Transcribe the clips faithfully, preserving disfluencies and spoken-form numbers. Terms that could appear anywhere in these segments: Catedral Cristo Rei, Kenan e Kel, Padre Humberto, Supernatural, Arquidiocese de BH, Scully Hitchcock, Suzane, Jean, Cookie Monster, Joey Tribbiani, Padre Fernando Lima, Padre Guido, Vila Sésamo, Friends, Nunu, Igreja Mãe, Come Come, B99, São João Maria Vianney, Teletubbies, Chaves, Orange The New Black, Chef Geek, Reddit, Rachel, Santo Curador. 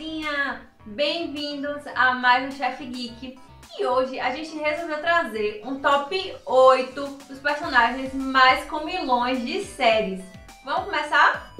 Rapazinha! Bem-vindos a mais um Chef Geek. E hoje a gente resolveu trazer um top oito dos personagens mais comilões de séries. Vamos começar?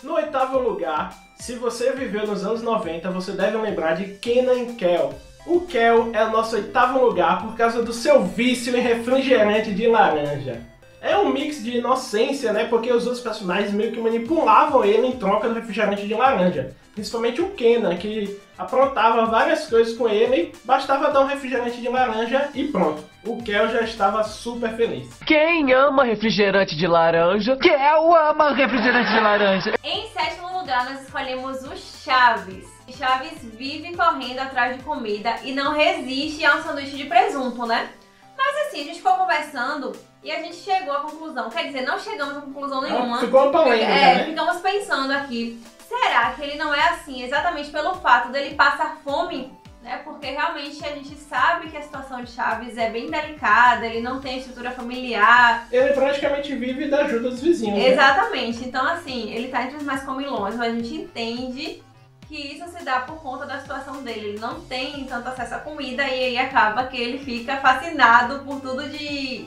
No oitavo lugar, se você viveu nos anos noventa, você deve lembrar de Kenan e Kel. O Kel é o nosso oitavo lugar por causa do seu vício em refrigerante de laranja. É um mix de inocência, né? Porque os outros personagens meio que manipulavam ele em troca do refrigerante de laranja. Principalmente o Kenan, que aprontava várias coisas com ele, bastava dar um refrigerante de laranja e pronto. O Kel já estava super feliz. Quem ama refrigerante de laranja? Kel ama refrigerante de laranja! Em sétimo lugar, nós escolhemos o Chaves. Chaves vive correndo atrás de comida e não resiste a um sanduíche de presunto, né? Mas assim, a gente ficou conversando e a gente chegou à conclusão. Quer dizer, não chegamos a conclusão nenhuma. Ficou uma polêmica, é, né? Ficamos pensando aqui. Será que ele não é assim exatamente pelo fato dele passar fome? Né? Porque realmente a gente sabe que a situação de Chaves é bem delicada, ele não tem estrutura familiar. Ele praticamente vive da ajuda dos vizinhos. Exatamente. Né? Então assim, ele tá entre os mais comilões, mas a gente entende que isso se dá por conta da situação dele. Ele não tem tanto acesso à comida e aí acaba que ele fica fascinado por tudo de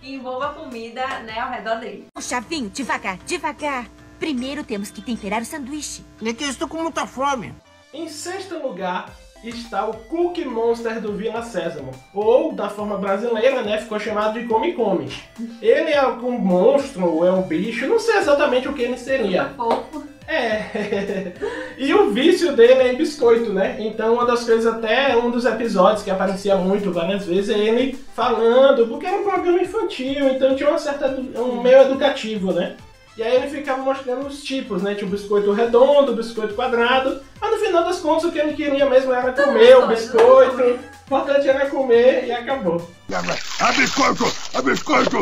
que envolva comida, né, ao redor dele. O Chavinho, devagar, devagar. Primeiro temos que temperar o sanduíche. Nem que eu estou com muita fome. Em sexto lugar está o Cookie Monster do Vila Sésamo, ou da forma brasileira, né, ficou chamado de Come Come. Ele é um monstro ou é um bicho, não sei exatamente o que ele seria. É, e o vício dele é em biscoito, né? Então uma das coisas, até um dos episódios que aparecia muito várias vezes, é ele falando, porque era um programa infantil, então tinha uma certa, um meio educativo, né? E aí ele ficava mostrando os tipos, né? Tinha o biscoito redondo, o biscoito quadrado, mas no final das contas o que ele queria mesmo era comer o biscoito, o importante era comer e acabou. A biscoito, a biscoito,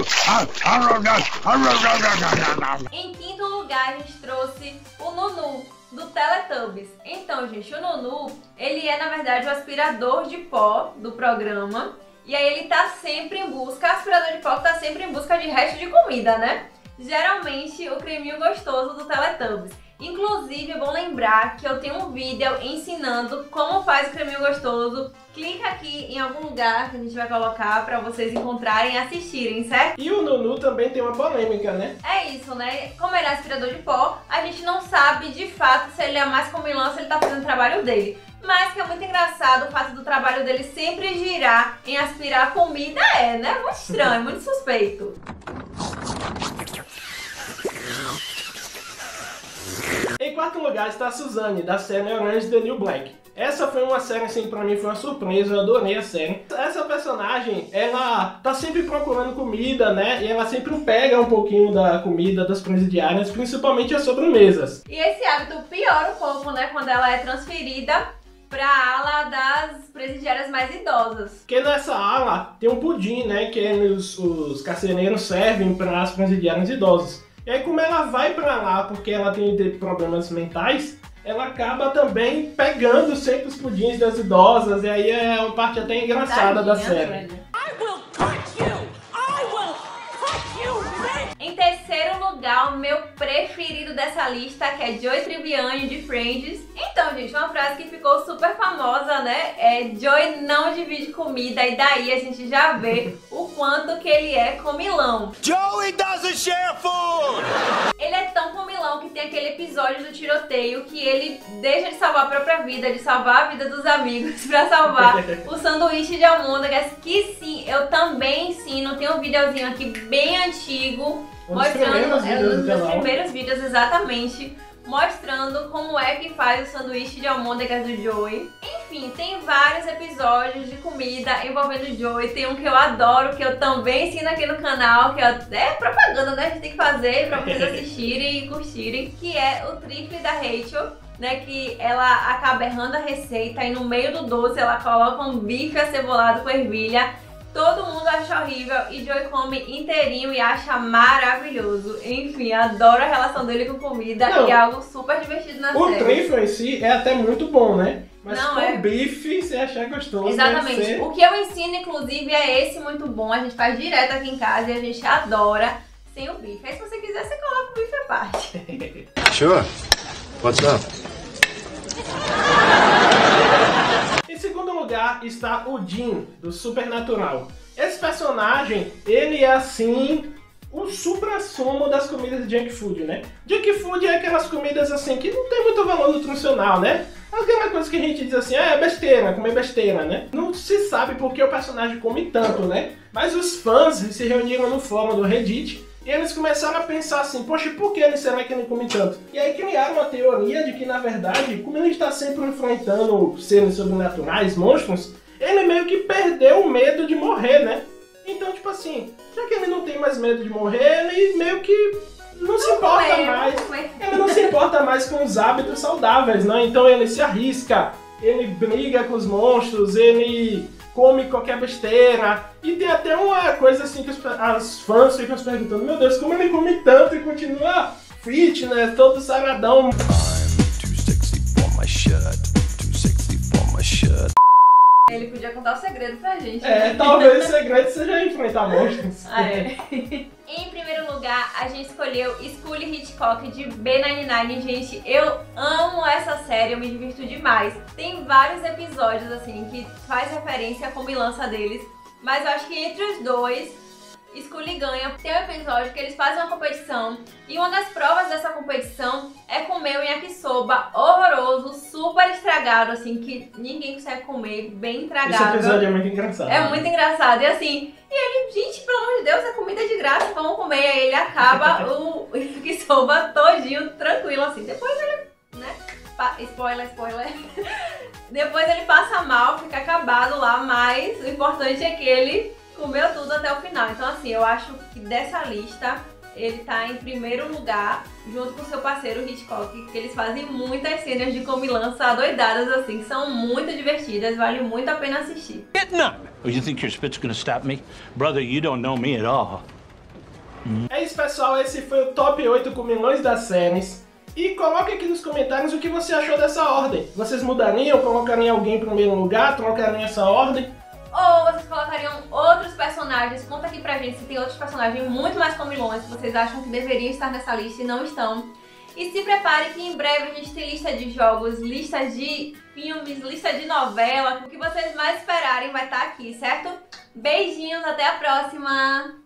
em quinto lugar, a gente trouxe o Nunu, do Teletubbies. Então, gente, o Nunu, ele é, na verdade, o aspirador de pó do programa. E aí ele tá sempre em busca, aspirador de pó que tá sempre em busca de resto de comida, né? Geralmente, o creminho gostoso do Teletubbies. Inclusive, é bom lembrar que eu tenho um vídeo ensinando como faz o creminho gostoso. Clica aqui em algum lugar que a gente vai colocar pra vocês encontrarem e assistirem, certo? E o Nunu também tem uma polêmica, né? É isso, né? Como ele é aspirador de pó, a gente não sabe de fato se ele é mais comilão, se ele tá fazendo o trabalho dele. Mas que é muito engraçado o fato do trabalho dele sempre girar em aspirar comida, é, né? Muito estranho, muito suspeito. Em quarto lugar está a Suzane, da série Orange The New Black. Essa foi uma série, assim, pra mim foi uma surpresa, eu adorei a série. Essa personagem, ela tá sempre procurando comida, né? E ela sempre pega um pouquinho da comida, das coisas diárias, principalmente as sobremesas. E esse hábito piora um pouco, né? Quando ela é transferida pra ala das presidiárias mais idosas. Porque nessa ala tem um pudim, né? Que os, os carcereiros servem para as presidiárias idosas. E aí, como ela vai pra lá porque ela tem problemas mentais, ela acaba também pegando sempre os pudins das idosas, e aí é uma parte até engraçada da série. I will cut you! I will cut you! Em terceiro lugar, o meu preferido dessa lista, que é Joey Tribbiani, de Friends. Então, gente, uma frase que ficou super famosa, né? É Joey não divide comida, e daí a gente já vê o quanto que ele é comilão. Joey doesn't share food! Ele é tão comilão que tem aquele episódio do tiroteio que ele deixa de salvar a própria vida, de salvar a vida dos amigos pra salvar o sanduíche de almôndegas, que sim, eu também ensino. Tem um videozinho aqui bem antigo, Um mostrando os é, meus primeiros vídeos, exatamente, mostrando como é que faz o sanduíche de almôndegas do Joey. Enfim, tem vários episódios de comida envolvendo o Joey. Tem um que eu adoro, que eu também ensino aqui no canal, que é até propaganda, né? A gente tem que fazer pra vocês assistirem e curtirem, que é o trifle da Rachel, né, que ela acaba errando a receita e no meio do doce ela coloca um bife acebolado com ervilha. Todo mundo acha horrível e Joey come inteirinho e acha maravilhoso. Enfim, adoro a relação dele com comida. Não, e é algo super divertido na série. O trifle em si é até muito bom, né? Mas não, com é... bife, você achar gostoso. Exatamente. Ser... O que eu ensino, inclusive, é esse muito bom. A gente faz direto aqui em casa e a gente adora sem o bife. Aí se você quiser, você coloca o bife parte. Sure. What's up? Em segundo lugar está o Jean, do Supernatural. Esse personagem, ele é assim... o supra-sumo das comidas de junk food, né? Junk food é aquelas comidas assim que não tem muito valor nutricional, né? Aquela coisa que a gente diz assim, ah, é besteira, comer besteira, né? Não se sabe por que o personagem come tanto, né? Mas os fãs se reuniram no fórum do Reddit e eles começaram a pensar assim, poxa, por que será que ele come tanto? E aí criaram uma teoria de que, na verdade, como ele está sempre enfrentando seres sobrenaturais, monstros, ele meio que perdeu o medo de morrer, né? Então, tipo assim, já que ele não tem mais medo de morrer, ele meio que não, não se importa foi, mais. Foi. Ele não se importa mais com os hábitos saudáveis, né? Então ele se arrisca, ele briga com os monstros, ele come qualquer besteira. E tem até uma coisa assim que os, as fãs ficam se perguntando, meu Deus, como ele come tanto e continua fit, né? Todo saradão. I'm too sexy for my shirt, too sexy for my shirt. Ele podia contar o segredo pra gente. É, né? Talvez o segredo seja enfrentar monstros. Ah, é. Em primeiro lugar, a gente escolheu Scully Hitchcock de B noventa e nove. Gente, eu amo essa série, eu me divirto demais. Tem vários episódios, assim, que faz referência à comilança deles. Mas eu acho que entre os dois, Scully ganha. Tem um episódio que eles fazem uma competição e uma das provas dessa competição é comer um yakisoba horroroso, super estragado, assim, que ninguém consegue comer, bem estragado. Esse episódio é muito engraçado. É muito engraçado. E assim, e ele, gente, pelo amor de Deus, é comida de graça, vamos comer. E aí ele acaba o yakisoba todinho, tranquilo, assim. Depois ele, né? Spoiler, spoiler. Depois ele passa mal, fica acabado lá, mas o importante é que ele comeu tudo até o final. Então assim, eu acho que dessa lista ele tá em primeiro lugar, junto com seu parceiro Hitchcock, que eles fazem muitas cenas de comilança doidadas assim, que são muito divertidas, vale muito a pena assistir. Oh, you think your spit's gonna stop me? Brother, you don't know me at all. É isso, pessoal, esse foi o top oito comilões das séries. E coloque aqui nos comentários o que você achou dessa ordem. Vocês mudariam, colocariam alguém em primeiro lugar, trocariam essa ordem? Ou vocês colocariam outros personagens? Conta aqui pra gente se tem outros personagens muito mais comilões que vocês acham que deveriam estar nessa lista e não estão. E se prepare que em breve a gente tem lista de jogos, lista de filmes, lista de novela. O que vocês mais esperarem vai estar aqui, certo? Beijinhos, até a próxima!